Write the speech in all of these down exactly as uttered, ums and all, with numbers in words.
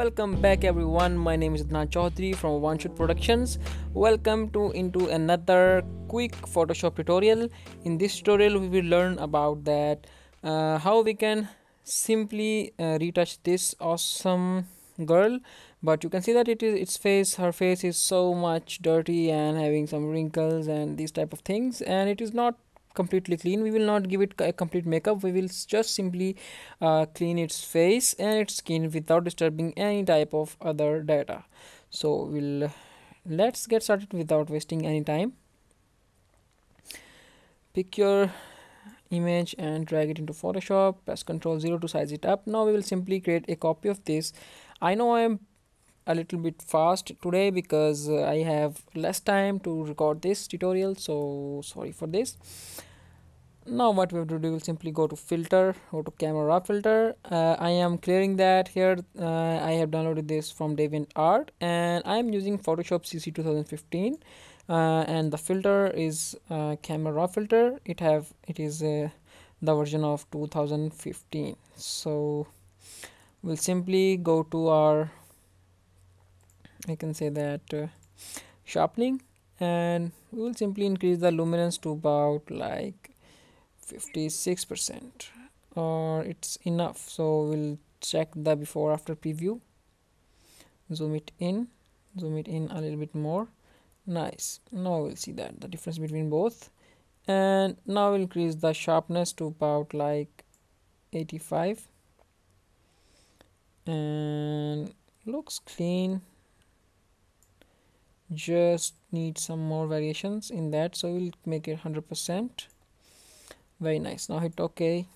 Welcome back everyone, my name is Adnan Chaudhary from One Shoot Productions. Welcome to into another quick Photoshop tutorial. In this tutorial we will learn about that uh, how we can simply uh, retouch this awesome girl. But you can see that it is its face, her face is so much dirty and having some wrinkles and these type of things, and it is not completely clean. We will not give it a complete makeup. We will just simply uh, clean its face and its skin without disturbing any type of other data. So we'll let's get started without wasting any time. Pick your image and drag it into Photoshop. Press control zero to size it up. Now we will simply create a copy of this. I know I am a little bit fast today because uh, I have less time to record this tutorial, so sorry for this. Now what we have to do, we'll simply go to filter, go to camera filter. uh, I am clearing that here. uh, I have downloaded this from DeviantArt and I am using Photoshop C C twenty fifteen, uh, and the filter is uh, camera filter. It have it is uh, the version of two thousand fifteen. So we'll simply go to our, I can say that uh, sharpening, and we will simply increase the luminance to about like fifty-six percent, or it's enough. So we'll check the before after preview. Zoom it in, zoom it in a little bit more. Nice. Now we'll see that the difference between both, and now we'll increase the sharpness to about like eighty-five, and looks clean. Just need some more variations in that, so we'll make it one hundred percent. Very nice. Now hit OK.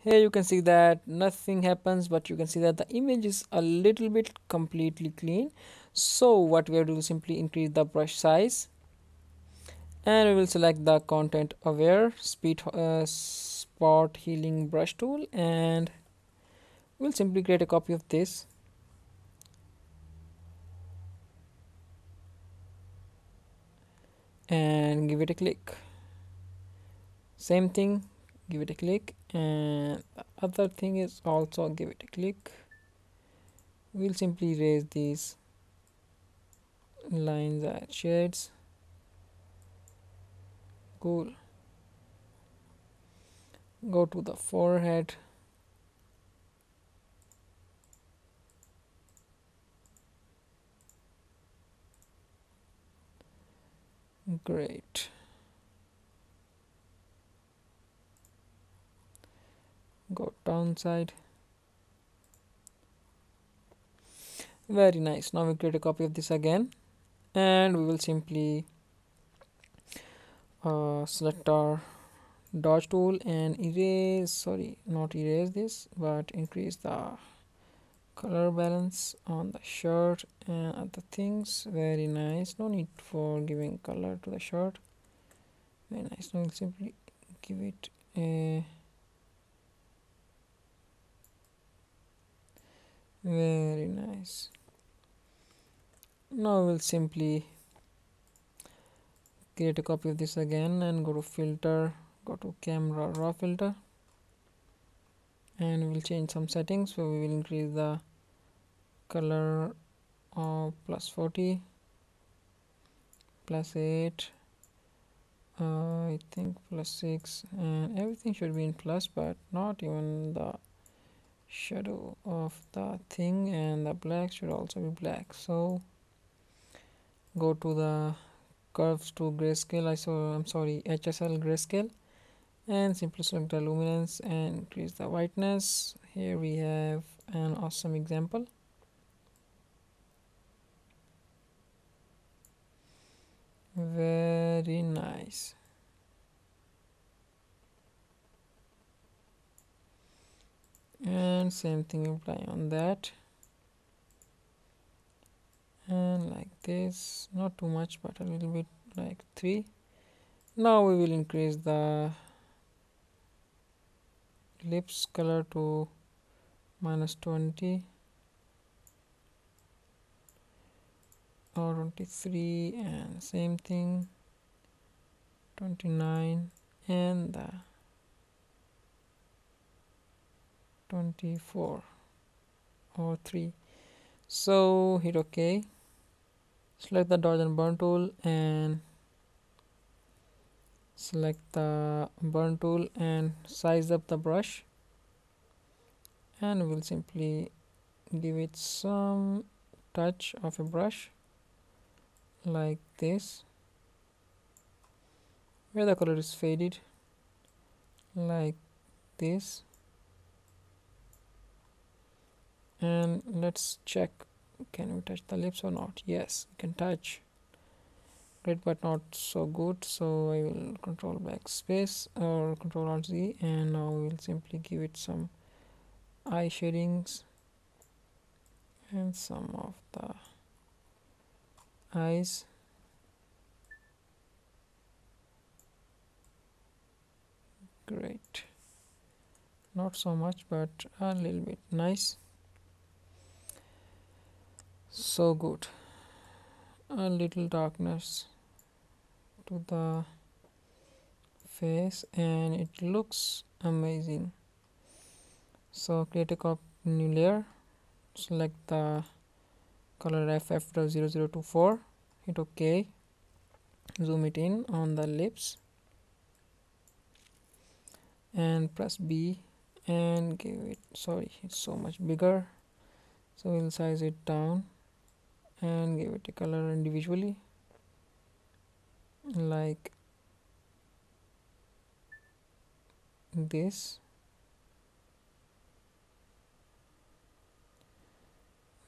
Here you can see that nothing happens, but you can see that the image is a little bit completely clean. So what we will do is simply increase the brush size, and we will select the content aware speed uh, spot healing brush tool, and we'll simply create a copy of this. And give it a click. Same thing, give it a click, and the other thing is also give it a click. We'll simply erase these lines and shades. Cool. Go to the forehead. Great. Go down side. Very nice. Now we create a copy of this again, and we will simply uh, select our dodge tool and erase, sorry, not erase this, but increase the color balance on the shirt and other things. Very nice. No need for giving color to the shirt. Very nice. Now we'll simply give it a very nice. Now we'll simply create a copy of this again and go to filter, go to camera raw filter, and we'll change some settings. So we will increase the color of plus forty, plus eight, uh, I think plus six, and everything should be in plus, but not even the shadow of the thing, and the black should also be black. So go to the curves to grayscale, I saw I'm sorry H S L grayscale, and simply select the luminance and increase the whiteness. Here we have an awesome example. Very nice. And same thing apply on that, and like this, not too much but a little bit, like three. Now we will increase the lips color to minus twenty or twenty-three, and same thing twenty-nine, and the twenty-four. or three. So hit OK, select the dodge and burn tool and select the burn tool and size up the brush, and we'll simply give it some touch of a brush like this, where the color is faded, like this. And let's check, can we touch the lips or not? Yes, we can touch. Great, but not so good. So I will control backspace or control alt Z, and now we'll simply give it some eye shadings and some of the eyes . Great, not so much but a little bit nice. So good, a little darkness to the face and it looks amazing. So create a copy, new layer, select the color F F zero zero two four, hit OK, zoom it in on the lips and press B and give it, sorry it's so much bigger, so we'll size it down and give it a color individually like this,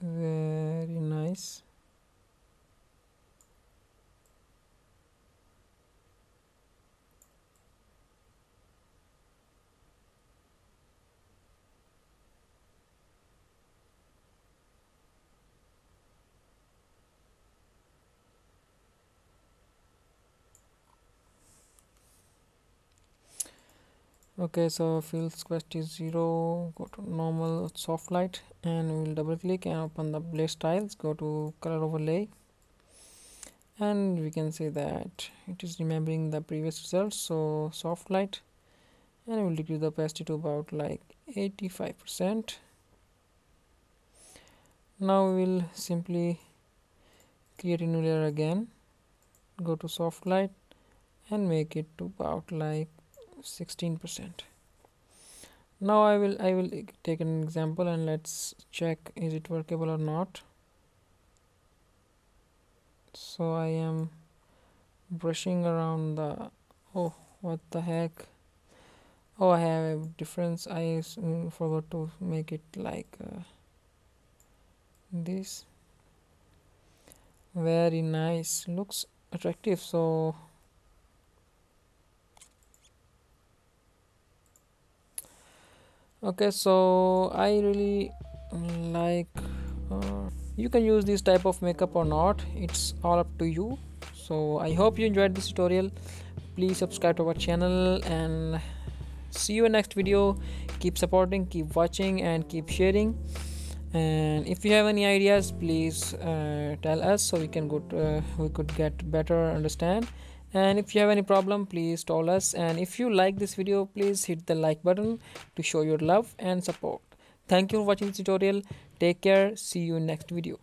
very nice. Okay, so fields quest is zero, go to normal soft light and we'll double click and open the blade styles, go to color overlay, and we can see that it is remembering the previous results. So soft light, and we'll decrease the opacity to about like eighty-five percent. Now we'll simply create a new layer again, go to soft light and make it to about like sixteen percent. Now I will I will take an example and let's check is it workable or not. So I am brushing around the, oh what the heck, oh I have a difference, I forgot to make it like uh, this. Very nice, looks attractive. So okay, so I really like, uh, you can use this type of makeup or not, it's all up to you. So I hope you enjoyed this tutorial. Please subscribe to our channel and see you in next video. Keep supporting, keep watching and keep sharing, and if you have any ideas please uh, tell us so we can go to, uh, we could get better understand. And if you have any problem please tell us, and if you like this video please hit the like button to show your love and support. Thank you for watching this tutorial. Take care, see you in next video.